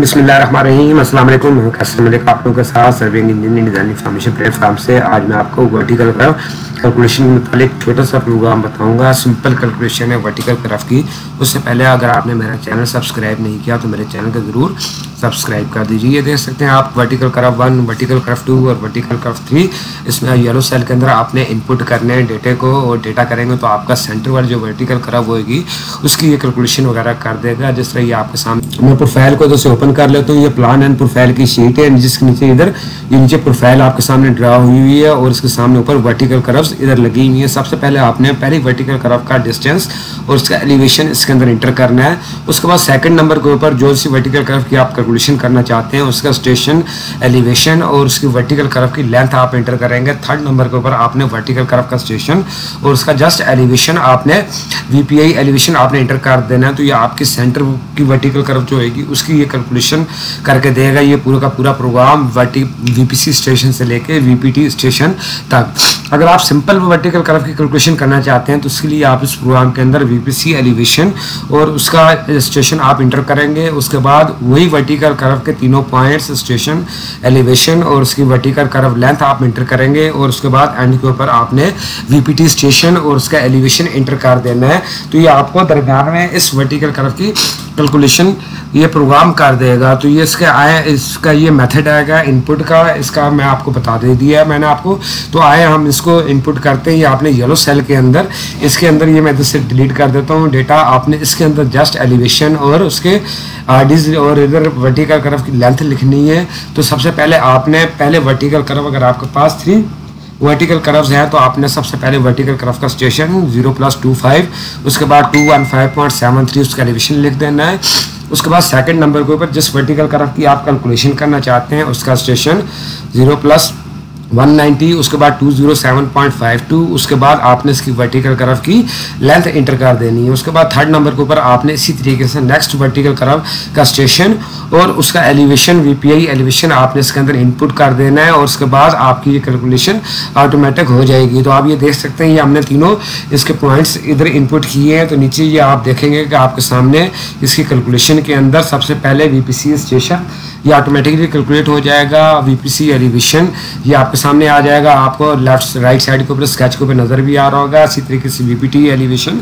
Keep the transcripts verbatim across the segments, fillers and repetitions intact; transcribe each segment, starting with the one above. बिस्मिल्लाहिर्रहमानिर्रहीम, अस्सलाम वालेकुम। मैं कैसे मिलेगा आप लोगों के साथ serving engineering design information platform से। आज मैं आपको वर्टिकल कर्व कैलकुलेशन के मुतालिक छोटा सा प्रोग्राम बताऊंगा। सिंपल कैलकुलेशन है वर्टिकल कर्व की। उससे पहले अगर आपने मेरा चैनल सब्सक्राइब नहीं किया तो मेरे चैनल को ज़रूर सब्सक्राइब कर दीजिए। ये देख सकते हैं आप vertical curve one, vertical curve two और वर्टिकल कर्व थ्री। इसमें येलो सेल के अंदर आपने इनपुट करने हैं डेटे को, और डेटा करेंगे तो आपका सेंटर वाली जो वर्टिकल कर्व होगी उसकी ये कैलकुलेशन वगैरह कर देगा। जिस तरह ये आपके सामने मैं प्रोफाइल को जैसे ओपन कर लेता हूँ, ये प्लान एंड प्रोफाइल की शीट है जिसके नीचे इधर ये नीचे प्रोफाइल आपके सामने ड्रा हुई हुई है और इसके सामने ऊपर वर्टिकल कर्व्स इधर लगी हुई है। सबसे पहले आपने पहले वर्टिकल कर्व का डिस्टेंस और उसका एलिवेशन इसके अंदर इंटर करना है। उसके बाद सेकंड नंबर के ऊपर जो सी वर्टिकल कर्व की आप कैलकुलेशन करना चाहते हैं उसका स्टेशन, एलिवेशन और उसकी वर्टिकल कर्व की लेंथ आप इंटर करेंगे। थर्ड नंबर के ऊपर आपने वर्टिकल कर्व का स्टेशन और उसका जस्ट एलिवेशन आपने वी पी आई एलिवेशन आपने इंटर कर देना है। तो ये आपके सेंटर की वर्टिकल कर्व जो होगी उसकी ये कैलकुलेशन करके देगा। ये पूरा का पूरा प्रोग्राम वर्टी वीपीसी स्टेशन से लेके वीपीटी स्टेशन तक। अगर आप सिंपल वर्टिकल कर्व की कैलकुलेशन करना चाहते हैं तो उसके लिए आप इस प्रोग्राम के अंदर वीपीसी एलिवेशन और उसका स्टेशन आप इंटर करेंगे। उसके बाद वही वर्टिकल कर्व के तीनों पॉइंट्स, स्टेशन, एलिवेशन और उसकी वर्टिकल कर्व लेंथ आप इंटर करेंगे और उसके बाद एंड के ऊपर आपने वीपीटी स्टेशन और उसका एलिवेशन इंटर कर देना है। तो ये आपको दरम्यान में इस वर्टिकल कर्व की कैलकुलेशन ये प्रोग्राम कर देगा। तो ये इसका आया इसका ये मेथड आएगा इनपुट का, इसका मैं आपको बता दे दिया मैंने आपको। तो आए हम इसको इनपुट करते हैं। ये आपने येलो सेल के अंदर इसके अंदर ये मैं इससे डिलीट कर देता हूँ डेटा। आपने इसके अंदर जस्ट एलिवेशन और उसके आरडीज और इधर वर्टिकल कर्व की लेंथ लिखनी है। तो सबसे पहले आपने पहले वर्टिकल कर्व अगर आपके पास थ्री वर्टिकल कर्व्स हैं तो आपने सबसे पहले वर्टिकल कर्व का station zero plus two five, उसके बाद two one five point seven three उसका एलिवेशन लिख देना है। उसके बाद सेकंड नंबर के ऊपर जिस वर्टिकल कर्व की आप कैलकुलेशन करना चाहते हैं उसका station zero plus one ninety, उसके बाद two zero seven point five two, उसके बाद आपने इसकी वर्टिकल कर्व की लेंथ इंटर कर देनी है। उसके बाद थर्ड नंबर के ऊपर आपने इसी तरीके से नेक्स्ट वर्टिकल कर्व का स्टेशन और उसका एलिवेशन वीपीआई एलिवेशन आपने इसके अंदर इनपुट कर देना है और उसके बाद आपकी ये कैलकुलेशन ऑटोमेटिक हो जाएगी। तो आप ये देख सकते हैं ये हमने तीनों इसके पॉइंट्स इधर इनपुट किए हैं। तो नीचे ये आप देखेंगे कि आपके सामने इसकी कैलकुलेशन के अंदर सबसे पहले वीपीसी स्टेशन ये ऑटोमेटिकली कैलकुलेट हो जाएगा, वीपीसी एलिवेशन ये आपके सामने आ जाएगा। आपको लेफ्ट राइट साइड के ऊपर स्केच के ऊपर नजर भी आ रहा होगा। इसी तरीके से वीपीटी एलिवेशन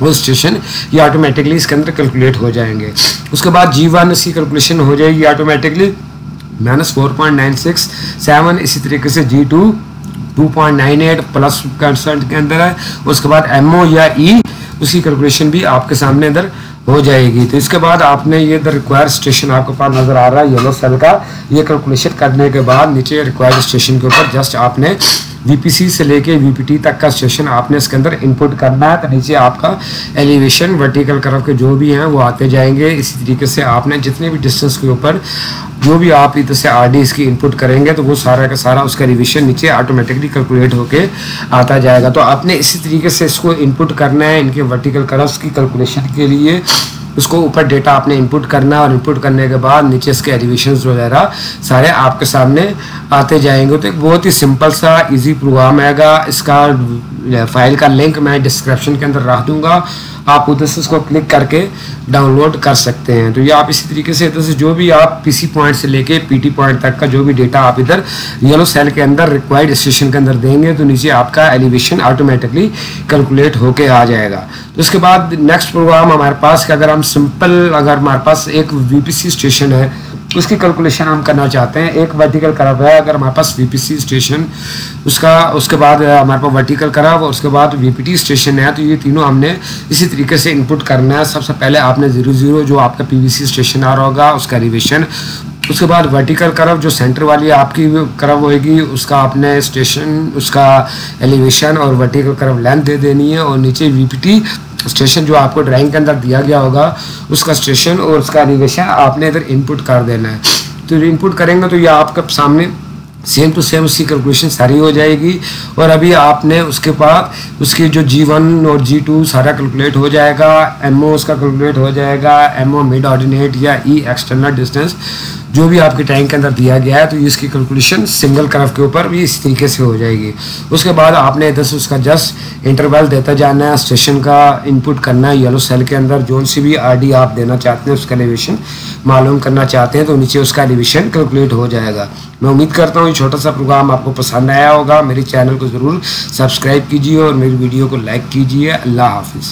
वो स्टेशन ये ऑटोमेटिकली इसके अंदर कैलकुलेट हो जाएंगे। उसके बाद जी वन इसकी कैलकुलेशन हो जाएगी automatically minus four point nine six seven, इसी तरीके से G two two point nine eight plus concert के अंदर है। उसके बाद एम ओ या ई उसकी कैलकुलेशन भी आपके सामने इधर हो जाएगी। तो इसके बाद आपने ये द रिक्वायर्ड स्टेशन आपके पास नज़र आ रहा है येलो सेल का। ये कैलकुलेशन करने के बाद नीचे रिक्वायर्ड स्टेशन के ऊपर जस्ट आपने वीपीसी से लेके वीपीटी तक का स्टेशन आपने इसके अंदर इनपुट करना है। तो नीचे आपका एलिवेशन वर्टिकल कर्व के जो भी हैं वो आते जाएंगे। इसी तरीके से आपने जितने भी डिस्टेंस के ऊपर जो भी आप इधर से आर डी इसकी इनपुट करेंगे तो वो सारा का सारा उसका एलिवेशन नीचे ऑटोमेटिकली कैलकुलेट होके आता जाएगा। तो आपने इसी तरीके से इसको इनपुट करना है इनके वर्टिकल कर्व्स की कैलकुलेशन के लिए। उसको ऊपर डेटा आपने इनपुट करना और इनपुट करने के बाद नीचे इसके एलिवेशंस वगैरह सारे आपके सामने आते जाएंगे। तो एक बहुत ही सिंपल सा इजी प्रोग्राम आएगा। इसका फाइल का लिंक मैं डिस्क्रिप्शन के अंदर रख दूंगा, आप उधर से इसको क्लिक करके डाउनलोड कर सकते हैं। तो ये आप इसी तरीके से इधर से जो भी आप पीसी पॉइंट से लेके पीटी पॉइंट तक का जो भी डेटा आप इधर येलो सेल के अंदर रिक्वायर्ड स्टेशन के अंदर देंगे तो नीचे आपका एलिवेशन ऑटोमेटिकली कैलकुलेट होके आ जाएगा। तो उसके बाद नेक्स्ट प्रोग्राम हमारे पास कि अगर हम सिंपल अगर हमारे पास एक वीपीसी स्टेशन है उसकी कैलकुलेशन हम करना चाहते हैं, एक वर्टिकल कर्व है अगर हमारे पास वीपीसी स्टेशन उसका, उसके बाद हमारे पास वर्टिकल कर्व और उसके बाद वीपीटी स्टेशन है। तो ये तीनों हमने इसी तरीके से इनपुट करना है। सबसे पहले आपने जीरो जीरो जो आपका पीवीसी स्टेशन आ रहा होगा उसका एलिवेशन, उसके बाद वर्टिकल कर्व जो सेंटर वाली आपकी कर्व होगी उसका आपने स्टेशन, उसका एलिवेशन और वर्टिकल कर्व लेंथ दे देनी है और नीचे वीपीटी स्टेशन जो आपको ड्राइंग के अंदर दिया गया होगा उसका स्टेशन और उसका एलिवेशन आपने इधर इनपुट कर देना है। तो इनपुट करेंगे तो ये आपके सामने सेम टू सेम उसकी कैलकुलेशन सारी हो जाएगी और अभी आपने उसके बाद उसकी जो जी वन और जी टू सारा कैलकुलेट हो जाएगा, एम ओ उसका कैलकुलेट हो जाएगा, एम ओ मिड ऑर्डिनेट या ई एक्सटर्नल डिस्टेंस जो भी आपके टैंक के अंदर दिया गया है, तो इसकी कैलकुलेशन सिंगल कर्व के ऊपर भी इस तरीके से हो जाएगी। उसके बाद आपने इधर से उसका जस्ट इंटरवल देता जाना है, स्टेशन का इनपुट करना है, येलो सेल के अंदर जो सी भी आर डी आप देना चाहते हैं उसका एलिवेशन मालूम करना चाहते हैं तो नीचे उसका एलिवेशन कैलकुलेट हो जाएगा। मैं उम्मीद करता हूँ ये छोटा सा प्रोग्राम आपको पसंद आया होगा। मेरे चैनल को ज़रूर सब्सक्राइब कीजिए और मेरी वीडियो को लाइक कीजिए। अल्लाह हाफिज़।